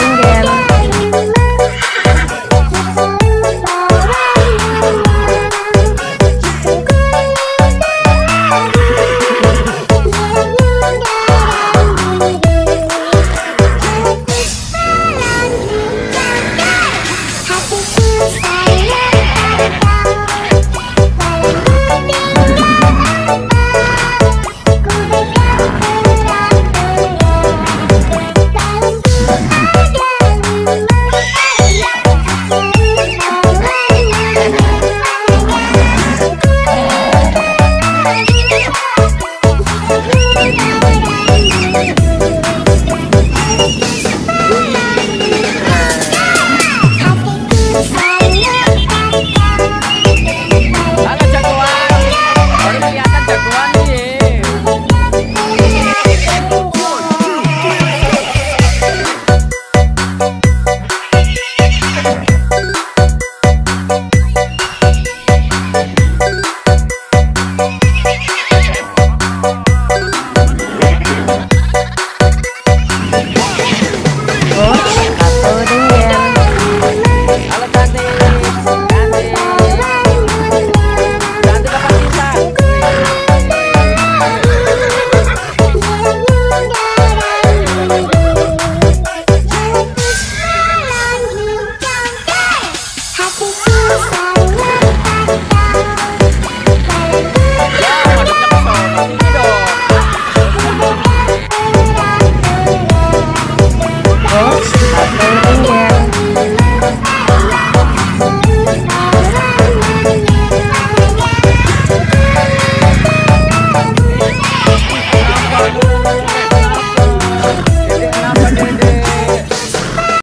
Or